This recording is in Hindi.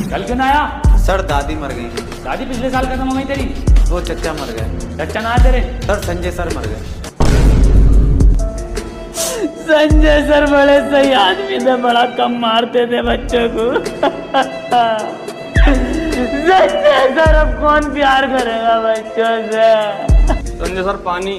कल क्यों ना आया? सर दादी मर गई। दादी पिछले साल खत्म हो गई तेरी? वो चचा मर गए। चचा ना तेरे? सर संजय सर मर गए। संजय सर बड़े सही आदमी थे, बड़ा कम मारते थे बच्चों को। संजय सर अब कौन प्यार करेगा बच्चों से? संजय सर पानी